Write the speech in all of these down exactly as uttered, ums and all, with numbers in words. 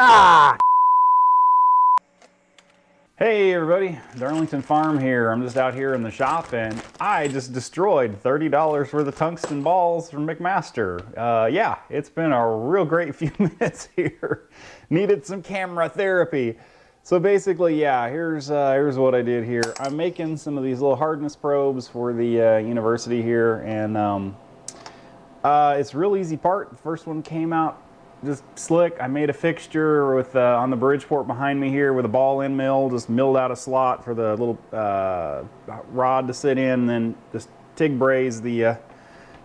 Ah! Hey everybody, Darlington Farm here. I'm just out here in the shop and I just destroyed thirty dollars worth of tungsten balls from McMaster. Uh, yeah, it's been a real great few minutes here. Needed some camera therapy. So basically, yeah, here's uh, here's what I did here. I'm making some of these little hardness probes for the uh, university here, and um, uh, it's a real easy part. The first one came out just slick. I made a fixture with uh, on the Bridgeport behind me here with a ball end mill, just milled out a slot for the little uh, rod to sit in, and then just TIG braze the uh,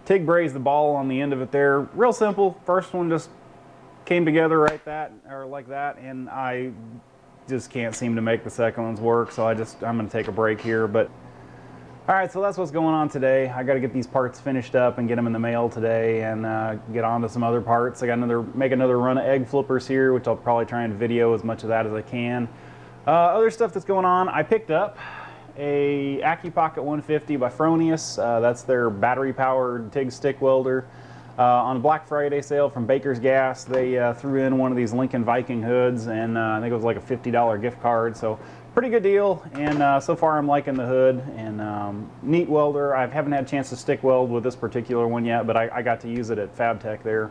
TIG braze the ball on the end of it there. Real simple. First one just came together right that or like that, and I just can't seem to make the second ones work, so I just I'm gonna take a break here. But all right, so that's what's going on today. I got to get these parts finished up and get them in the mail today, and uh, get on to some other parts. I got another make another run of egg flippers here, which I'll probably try and video as much of that as I can. Uh, other stuff that's going on, I picked up a AccuPocket one fifty by Fronius. Uh, that's their battery-powered TIG stick welder. Uh, on a Black Friday sale from Baker's Gas, they uh, threw in one of these Lincoln Viking hoods, and uh, I think it was like a fifty dollar gift card. So. Pretty good deal, and uh, so far I'm liking the hood, and um, neat welder. I haven't had a chance to stick weld with this particular one yet, but I, I got to use it at Fabtech there.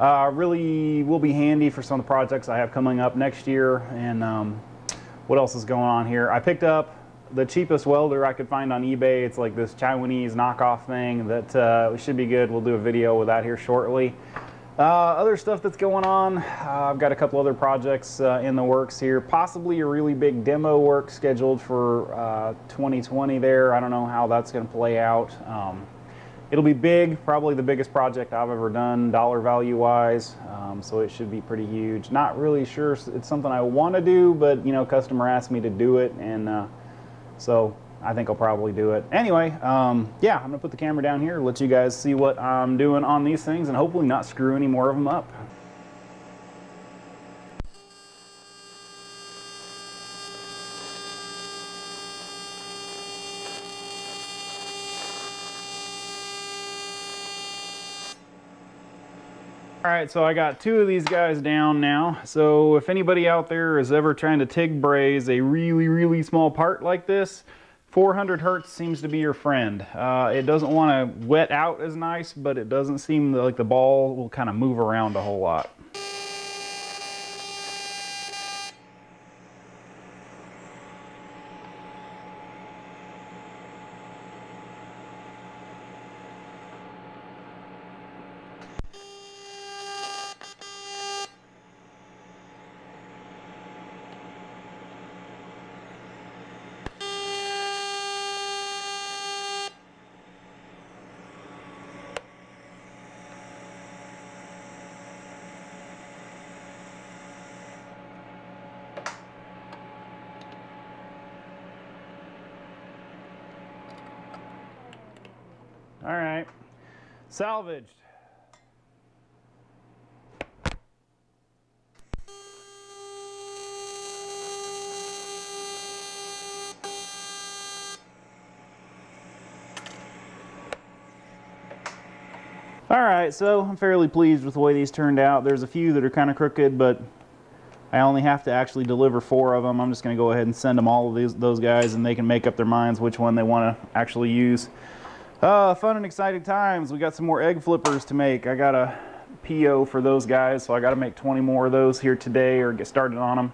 Uh, really will be handy for some of the projects I have coming up next year. And um, what else is going on here? I picked up the cheapest welder I could find on eBay. It's like this Chinese knockoff thing that uh, should be good. We'll do a video with that here shortly. Uh, other stuff that's going on, uh, I've got a couple other projects uh, in the works here. Possibly a really big demo work scheduled for uh, twenty twenty there. I don't know how that's going to play out. Um, it'll be big, probably the biggest project I've ever done, dollar value wise, um, so it should be pretty huge. Not really sure it's something I want to do, but you know, customer asked me to do it, and uh, so I think I'll probably do it. Anyway, um, yeah, I'm gonna put the camera down here, let you guys see what I'm doing on these things, and hopefully not screw any more of them up. All right, so I got two of these guys down now. So if anybody out there is ever trying to TIG braze a really, really small part like this, four hundred hertz seems to be your friend. Uh, it doesn't want to wet out as nice, but it doesn't seem like the ball will kind of move around a whole lot. All right, salvaged. All right, so I'm fairly pleased with the way these turned out. There's a few that are kind of crooked, but I only have to actually deliver four of them. I'm just gonna go ahead and send them all of these, those guys, and they can make up their minds which one they wanna actually use. Uh, fun and exciting times. We got some more egg flippers to make. I got a P O for those guys, so I got to make twenty more of those here today or get started on them.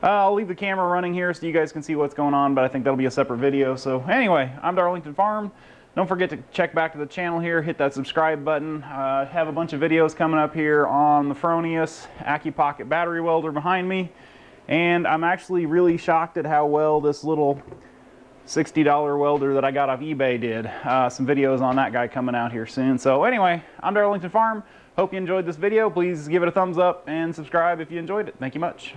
Uh, I'll leave the camera running here so you guys can see what's going on, but I think that'll be a separate video. So anyway, I'm Darlington Farm. Don't forget to check back to the channel here. Hit that subscribe button. Uh, have a bunch of videos coming up here on the Fronius AccuPocket battery welder behind me. And I'm actually really shocked at how well this little sixty dollar welder that I got off eBay did. Uh, some videos on that guy coming out here soon. So anyway, I'm Darlington Farm. Hope you enjoyed this video. Please give it a thumbs up and subscribe if you enjoyed it. Thank you much.